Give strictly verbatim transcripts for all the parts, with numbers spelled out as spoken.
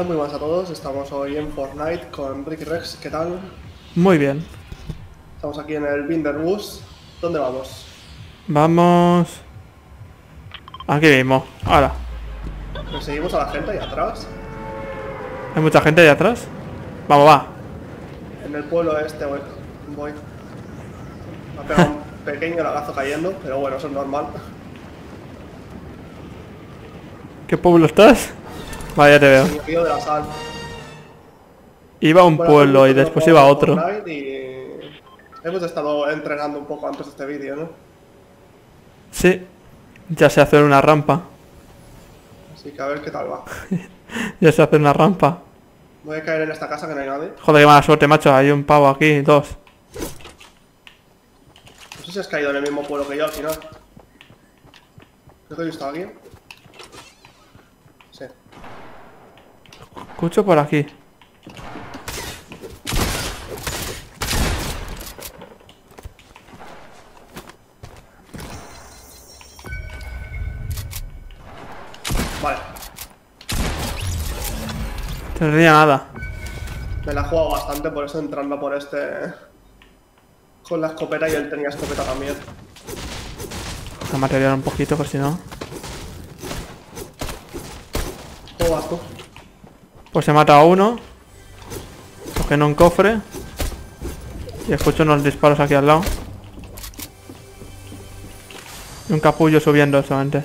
Hola, muy buenas a todos. Estamos hoy en Fortnite con Rickirex. ¿Qué tal? Muy bien. Estamos aquí en el Binderbus. ¿Dónde vamos? Vamos... Aquí mismo. Ahora. ¿Perseguimos a la gente ahí atrás? ¿Hay mucha gente ahí atrás? Vamos, va. En el pueblo este voy. voy. Me ha pegado un pequeño lagazo cayendo, pero bueno, eso es normal. ¿Qué pueblo estás? Vale, ya te veo. Sí, de la sal. Iba a un bueno, pueblo y después iba a otro. Y... Hemos estado entrenando un poco antes de este vídeo, ¿no? Sí. Ya sé hacer una rampa. Así que a ver qué tal va. Ya sé hacer una rampa. Voy a caer en esta casa que no hay nadie. Joder, qué mala suerte, macho. Hay un pavo aquí, dos. No sé si has caído en el mismo pueblo que yo al final. ¿Yo te he visto aquí? Sí. Escucho por aquí. Vale. No tenía nada. Me la he jugado bastante, por eso entrando por este... Con la escopeta y él tenía escopeta también. Voy a material un poquito, por si no... ¿Cómo vas tú? Pues he matado a uno. Coge en un cofre. Y escucho unos disparos aquí al lado. Y un capullo subiendo solamente.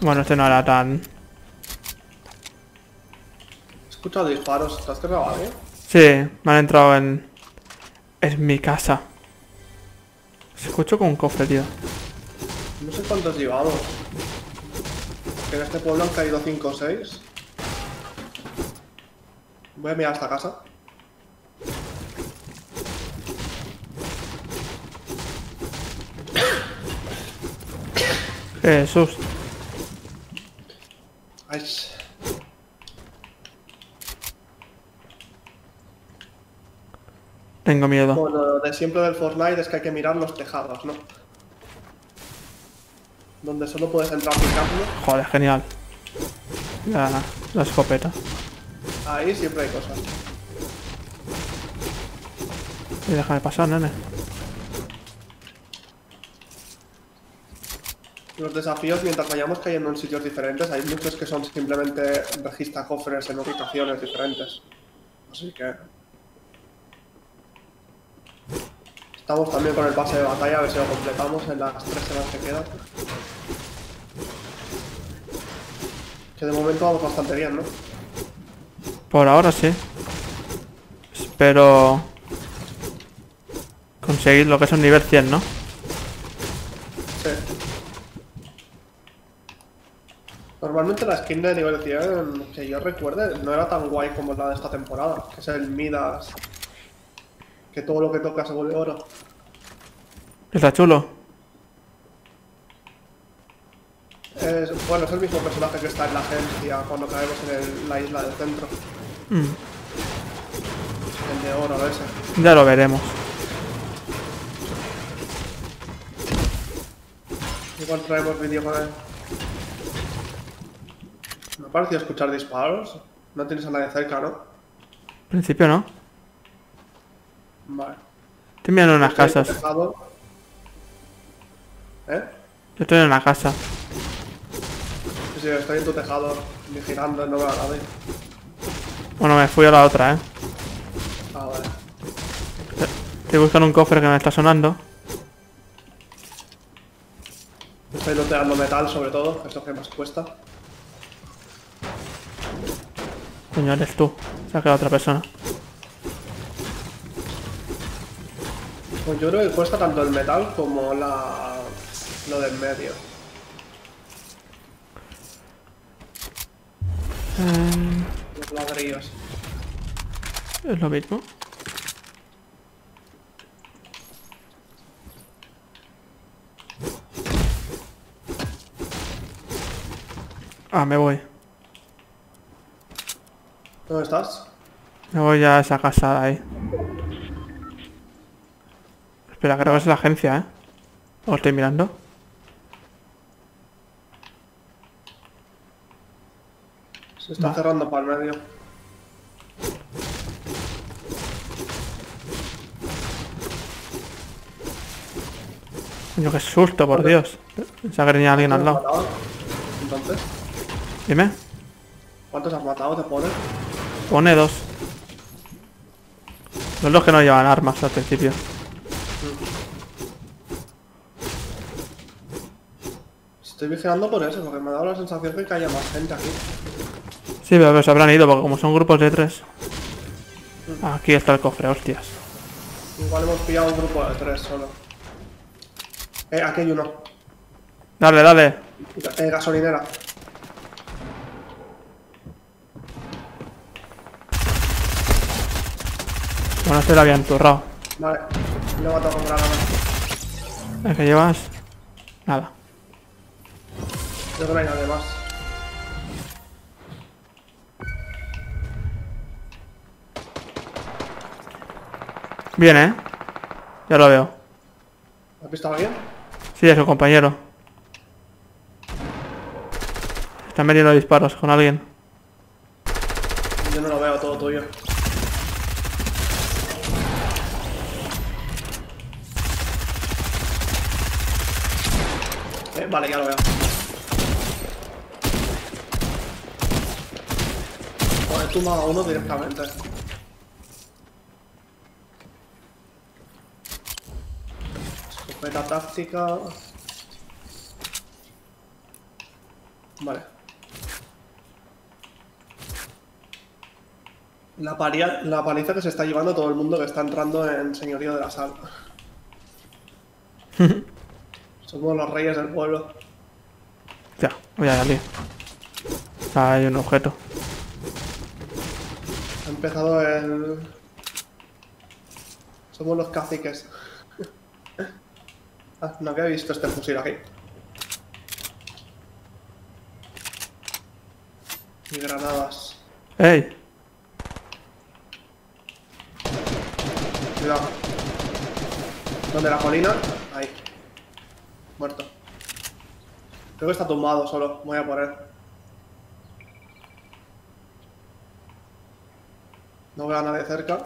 Bueno, este no era tan... He escuchado disparos, ¿estás grabado, eh? Sí, me han entrado en... Es mi casa. Se escucho con un cofre, tío. No sé cuántos llevamos. Que en este pueblo han caído cinco o seis. Voy a mirar esta casa. Jesús. Ay. Tengo miedo. Bueno, de siempre del Fortnite es que hay que mirar los tejados, ¿no? Donde solo puedes entrar picando. Joder, genial. La, la escopeta. Ahí siempre hay cosas. Y déjame pasar, nene. Los desafíos, mientras vayamos cayendo en sitios diferentes, hay muchos que son simplemente registra cofres en ubicaciones diferentes. Así que... Estamos también con el pase de batalla, a ver si lo completamos en las tres semanas que quedan. Que de momento vamos bastante bien, ¿no? Por ahora sí. Espero... conseguir lo que es un nivel cien, ¿no? Sí. Normalmente la skin de nivel cien, que yo recuerde, no era tan guay como la de esta temporada, que es el Midas, que todo lo que toca se vuelve oro. Está chulo. Es, bueno, es el mismo personaje que está en la agencia cuando caemos en el, la isla del centro. Mm. El de oro ese. Ya lo veremos. Igual traemos vídeo con él. Me ha parecido escuchar disparos. No tienes a nadie cerca, ¿no? En principio no. Vale. Estoy mirando unas casas. ¿Eh? Yo estoy en una casa. Sí, sí, estoy en tu tejado, vigilando, no me nadie. Bueno, me fui a la otra, ¿eh? Ah, vale. Estoy buscando un cofre que me está sonando. Estoy looteando metal, sobre todo, que es lo que más cuesta. Coño, eres tú. Se ha quedado otra persona. Pues yo creo que cuesta tanto el metal como la... lo del medio. Eh... Los ladrillos. Es lo mismo. Ah, me voy. ¿Dónde estás? Me voy ya a esa casa de ahí. Espera, creo que es la agencia, ¿eh? ¿O estoy mirando? Se está Va. cerrando para el medio. Yo qué susto, por Dios. Pensaba que tenía alguien al lado. ¿Entonces? Dime. ¿Cuántos has matado? ¿Te pone? Pone dos. Son los que no llevan armas al principio. Estoy vigilando por eso, porque me ha dado la sensación de que haya más gente aquí. Sí, pero se habrán ido, porque como son grupos de tres. Aquí está el cofre, hostias. Igual hemos pillado un grupo de tres solo. Eh, aquí hay uno. Dale, dale. Eh, gasolinera. Bueno, este lo había enturrado. Vale, le he matado con granada. ¿El que llevas? Nada. Yo no hay nadie más. Bien, eh. Ya lo veo. ¿Has visto a alguien? Sí, es su compañero. Están metiendo disparos con alguien. Yo no lo veo, todo tuyo. Eh, vale, ya lo veo. Joder, tú matas a uno directamente. Meta táctica. Vale. La, paria, la paliza que se está llevando todo el mundo que está entrando en señorío de la sal. Somos los reyes del pueblo. Ya, voy a darle. Hay un objeto. Ha empezado el... Somos los caciques. Ah, no había visto este fusil aquí. Y granadas. ¡Ey! Cuidado. ¿Dónde la colina? Ahí. Muerto. Creo que está tumbado solo. Voy a por él. No veo a nadie cerca.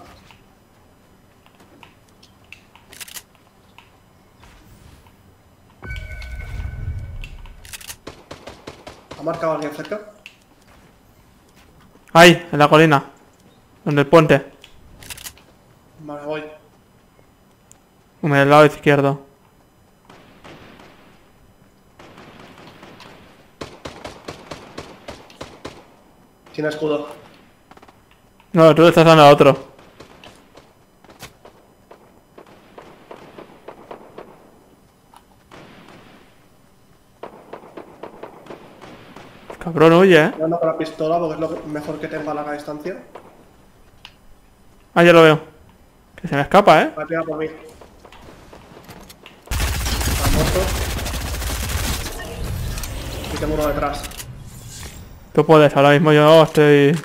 ¿Ha marcado alguien cerca? Ahí, en la colina. Donde el puente. Vale, voy. Del lado izquierdo. Tiene escudo. No, tú le estás dando a otro. Cabrón, huye, eh. Estoy dando con la pistola porque es lo que mejor que tenga a larga distancia. Ah, ya lo veo. Que se me escapa, eh. Me pega por mí. Está muerto. Y tengo uno detrás. Tú puedes, ahora mismo yo estoy...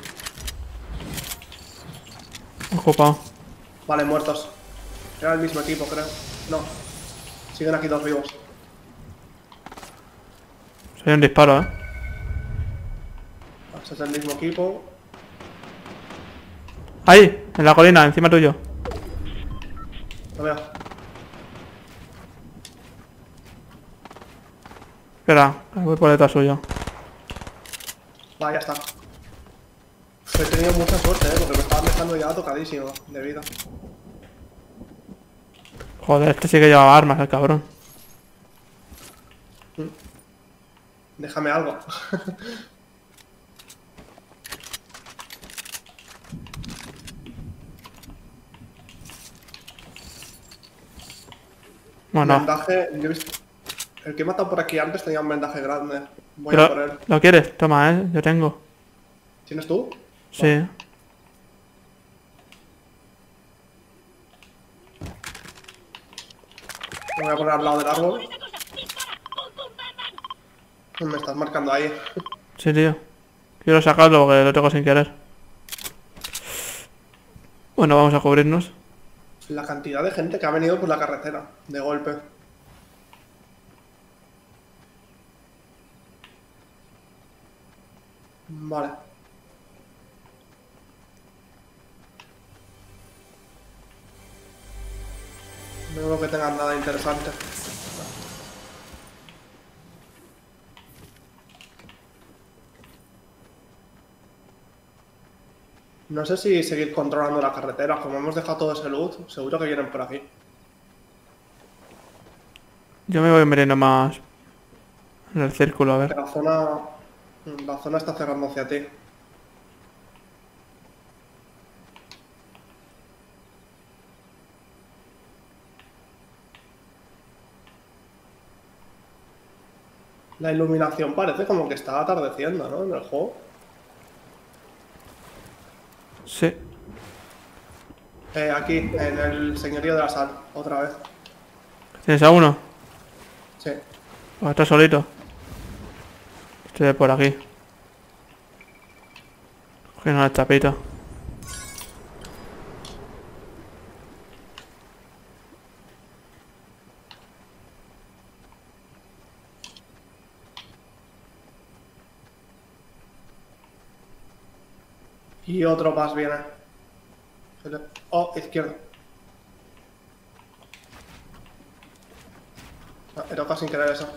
ocupado. Vale, muertos. Era el mismo equipo, creo. No. Siguen aquí dos vivos. Soy un disparo, eh. Es el mismo equipo. Ahí, en la colina, encima tuyo. Lo veo. Espera, voy por detrás suyo. Va, ya está. He tenido mucha suerte, eh, porque me estaba dejando ya tocadísimo de vida. Joder, este sí que llevaba armas, el cabrón. Déjame algo. Bueno. Vendaje, yo he visto... El que he matado por aquí antes tenía un vendaje grande. Voy a por él. ¿Lo quieres? Toma, eh. Yo tengo. ¿Tienes tú? Sí. Vale. Me voy a poner al lado del árbol. Me estás marcando ahí. Sí, tío. Quiero sacarlo porque lo tengo sin querer. Bueno, vamos a cubrirnos. La cantidad de gente que ha venido por la carretera, de golpe. Vale. No creo que tengan nada interesante. No sé si seguir controlando la carretera. Como hemos dejado todo ese loot, seguro que vienen por aquí. Yo me voy envenenando más en el círculo, a ver. La zona, la zona está cerrando hacia ti. La iluminación parece como que está atardeciendo, ¿no? En el juego. Sí. Eh, aquí, en el señorío de la sal, otra vez. ¿Tienes a uno? Sí. Pues está solito. Estoy por aquí. Cogiendo la chapita. Y otro más viene. Oh, izquierda. Ah, he tocado sin querer eso.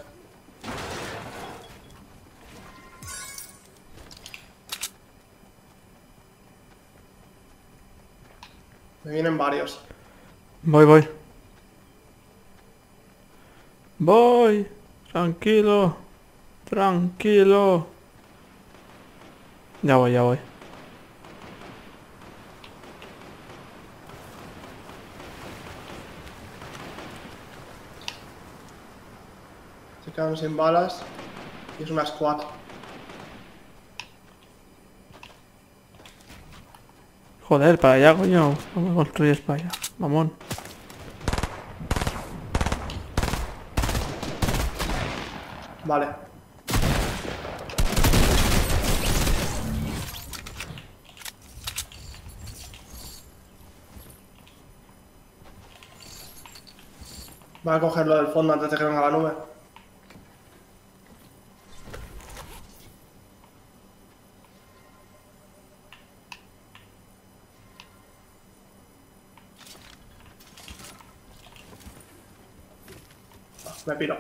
Me vienen varios. Voy, voy. Voy. Tranquilo. Tranquilo. Ya voy, ya voy. Quedan sin balas y es una squad. Joder, para allá, coño. ¿Cómo construyes para allá? Mamón. Vale. Voy a cogerlo del fondo antes de que venga la nube. Me piro.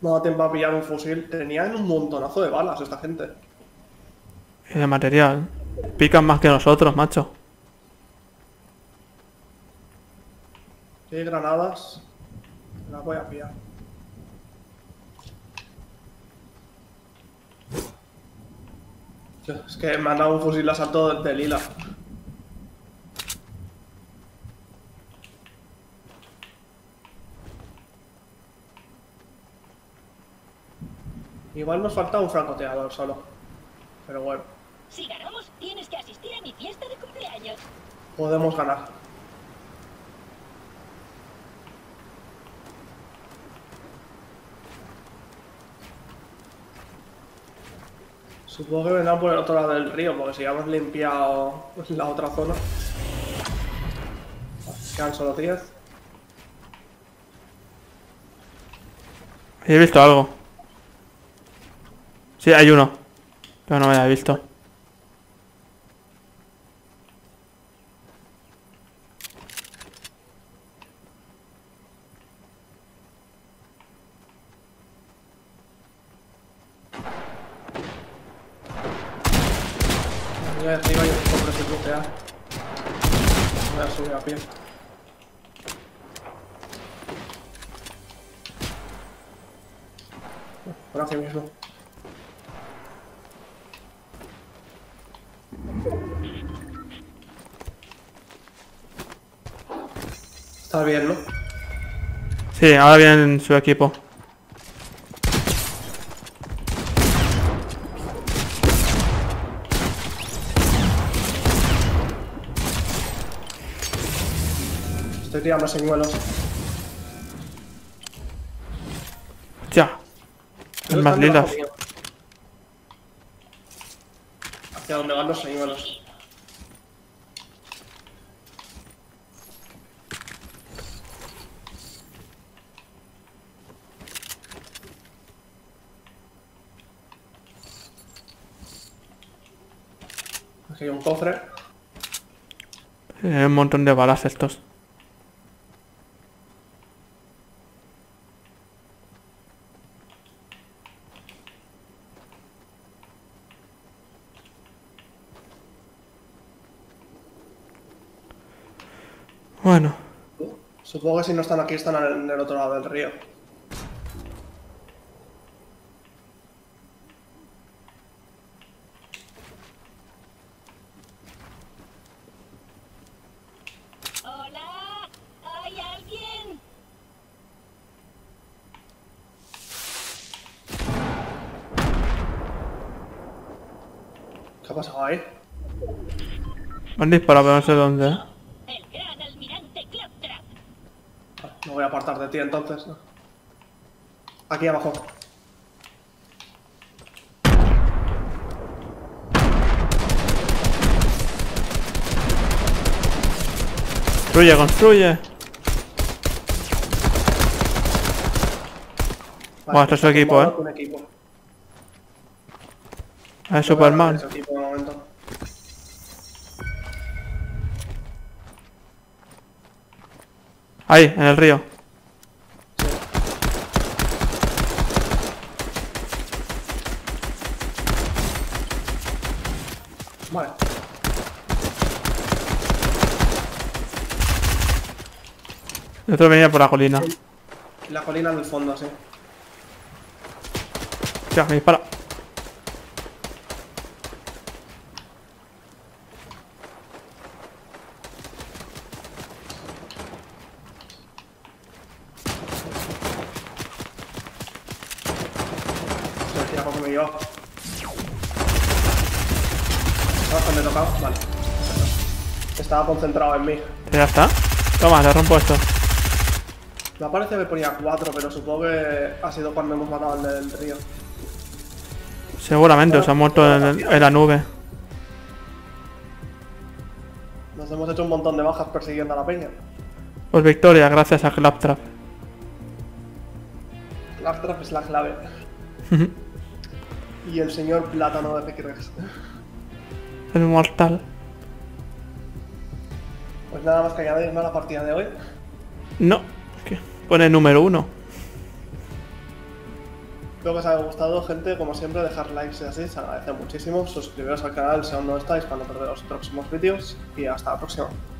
No da tiempo a pillar un fusil. Tenían un montonazo de balas esta gente. Y de material. Pican más que nosotros, macho. Sí, granadas. Las voy a pillar. Es que me han dado un fusil de asalto de lila. Igual nos falta un francoteador solo. Pero bueno. Si ganamos, tienes que asistir a mi fiesta de cumpleaños. Podemos ganar. Supongo que vendrán por el otro lado del río, porque si ya hemos limpiado la otra zona. Quedan solo diez. He visto algo. Sí, hay uno, pero no me la he visto. Voy arriba y después por ese putear. Voy a subir a pie. Por aquí mismo. Está bien, ¿no? Sí, ahora viene su equipo. Estoy tirando señuelos. Ya. Las más lindas. ¿Hacia dónde van los señuelos? Aquí hay un cofre. Tienen un montón de balas estos. Bueno. Supongo que si no están aquí, están en el otro lado del río. Ahí. Me han disparado, pero no sé dónde. El gran almirante Claptrap. Me voy a apartar de ti entonces, ¿no? Aquí abajo. Construye, construye. Vale, bueno, esto es su equipo, ¿eh? Un equipo. Ah, es Superman. Ahí, en el río. Sí. Vale. El otro venía por la colina. Sí. La colina del fondo, sí. Ya, me dispara. Estaba concentrado en mí. ¿Ya está? Toma, te rompo esto. Me parece que me ponía cuatro, pero supongo que ha sido cuando hemos matado al del río. Seguramente, os han muerto en, en la nube. Nos hemos hecho un montón de bajas persiguiendo a la peña. Pues victoria, gracias a Claptrap. Claptrap es la clave. Y el señor plátano de Rickirex. El mortal. Pues nada más que añadir, ¿no?, a la partida de hoy. No, ¿qué? Pone número uno. Espero que os haya gustado, gente. Como siempre, dejar likes y así, se agradece muchísimo. Suscribiros al canal si aún no estáis para no perder los próximos vídeos. Y hasta la próxima.